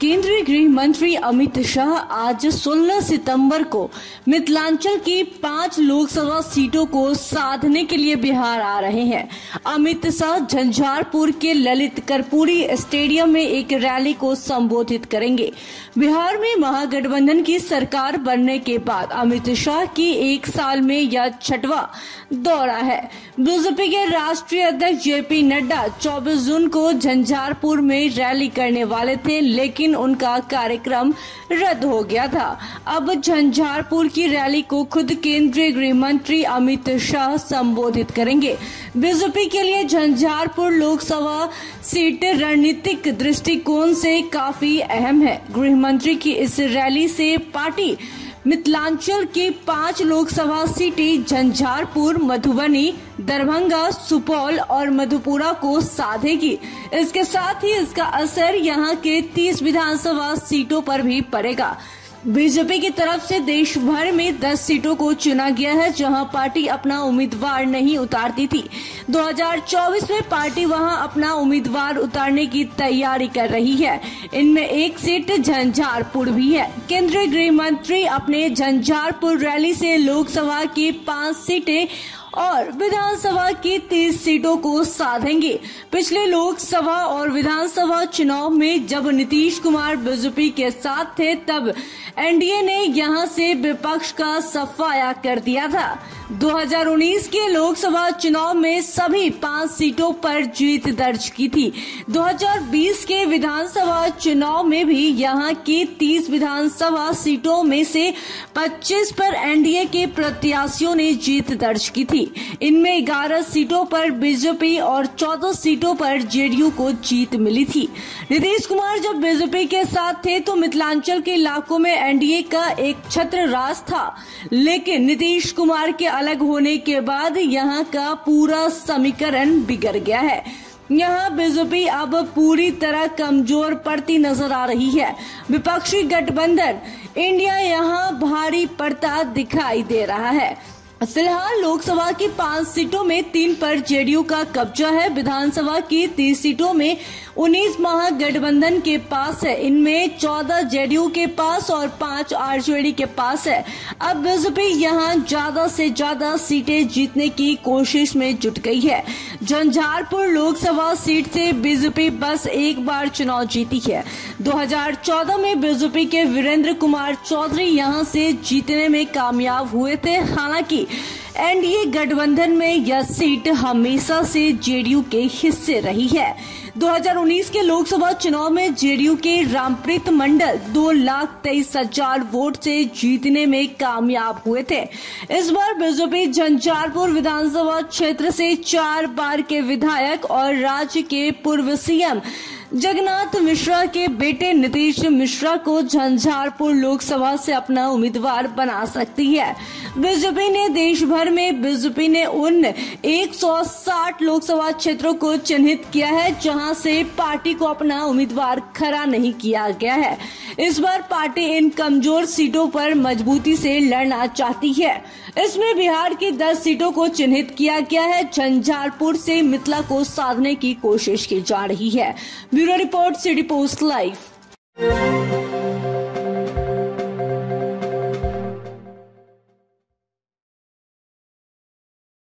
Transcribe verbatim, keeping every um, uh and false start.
केंद्रीय गृह मंत्री अमित शाह आज सोलह सितंबर को मिथिलांचल की पांच लोकसभा सीटों को साधने के लिए बिहार आ रहे हैं। अमित शाह झंझारपुर के ललित कर्पूरी स्टेडियम में एक रैली को संबोधित करेंगे। बिहार में महागठबंधन की सरकार बनने के बाद अमित शाह की एक साल में यह छठवां दौरा है। बीजेपी के राष्ट्रीय अध्यक्ष जे पी नड्डा चौबीस जून को झंझारपुर में रैली करने वाले थे, लेकिन उनका कार्यक्रम रद्द हो गया था। अब झंझारपुर की रैली को खुद केंद्रीय गृह मंत्री अमित शाह संबोधित करेंगे। बीजेपी के लिए झंझारपुर लोकसभा सीट रणनीतिक दृष्टिकोण से काफी अहम है। गृह मंत्री की इस रैली से पार्टी मिथिलांचल की पांच लोकसभा सीटें झंझारपुर, मधुबनी, दरभंगा, सुपौल और मधुपुरा को साधेगी। इसके साथ ही इसका असर यहां के तीस विधानसभा सीटों पर भी पड़ेगा। बीजेपी की तरफ से देश भर में दस सीटों को चुना गया है, जहां पार्टी अपना उम्मीदवार नहीं उतारती थी। दो हज़ार चौबीस में पार्टी वहां अपना उम्मीदवार उतारने की तैयारी कर रही है। इनमें एक सीट झंझारपुर भी है। केंद्रीय गृह मंत्री अपने झंझारपुर रैली से लोकसभा की पांच सीटें और विधानसभा की तीस सीटों को साधेंगे। पिछले लोकसभा और विधानसभा चुनाव में जब नीतीश कुमार बीजेपी के साथ थे, तब एनडीए ने यहां से विपक्ष का सफाया कर दिया था। दो हज़ार उन्नीस के लोकसभा चुनाव में सभी पांच सीटों पर जीत दर्ज की थी। दो हज़ार बीस के विधानसभा चुनाव में भी यहां की तीस विधानसभा सीटों में से पच्चीस पर एनडीए के प्रत्याशियों ने जीत दर्ज की थी। इनमें ग्यारह सीटों पर बीजेपी और चौदह सीटों पर जेडीयू को जीत मिली थी। नीतीश कुमार जब बीजेपी के साथ थे तो मिथिलांचल के इलाकों में एनडीए का एक छत्र राज था, लेकिन नीतीश कुमार के अलग होने के बाद यहां का पूरा समीकरण बिगड़ गया है। यहाँ बीजेपी अब पूरी तरह कमजोर पड़ती नजर आ रही है। विपक्षी गठबंधन इंडिया यहाँ भारी पड़ता दिखाई दे रहा है। फिलहाल लोकसभा की पांच सीटों में तीन पर जेडीयू का कब्जा है। विधानसभा की तीस सीटों में उन्नीस महागठबंधन के पास है। इनमें चौदह जेडीयू के पास और पांच आरजेडी के पास है। अब बीजेपी यहां ज्यादा से ज्यादा सीटें जीतने की कोशिश में जुट गई है। झंझारपुर लोकसभा सीट से बीजेपी बस एक बार चुनाव जीती है। दो हज़ार चौदह में बीजेपी के वीरेंद्र कुमार चौधरी यहां से जीतने में कामयाब हुए थे। हालांकि एनडीए गठबंधन में यह सीट हमेशा से जेडीयू के हिस्से रही है। दो हज़ार उन्नीस के लोकसभा चुनाव में जेडीयू के रामप्रीत मंडल दो लाख तेईस हजार वोट से जीतने में कामयाब हुए थे। इस बार बीजेपी झंझारपुर विधानसभा क्षेत्र से चार बार के विधायक और राज्य के पूर्व सीएम जगन्नाथ मिश्रा के बेटे नीतीश मिश्रा को झंझारपुर लोकसभा से अपना उम्मीदवार बना सकती है। बीजेपी ने देश भर में बीजेपी ने उन एक सौ साठ लोकसभा क्षेत्रों को चिन्हित किया है, जहां से पार्टी को अपना उम्मीदवार खड़ा नहीं किया गया है। इस बार पार्टी इन कमजोर सीटों पर मजबूती से लड़ना चाहती है। इसमें बिहार की दस सीटों को चिन्हित किया गया है। झंझारपुर से मिथिला को साधने की कोशिश की जा रही है। Bureau report, city post live.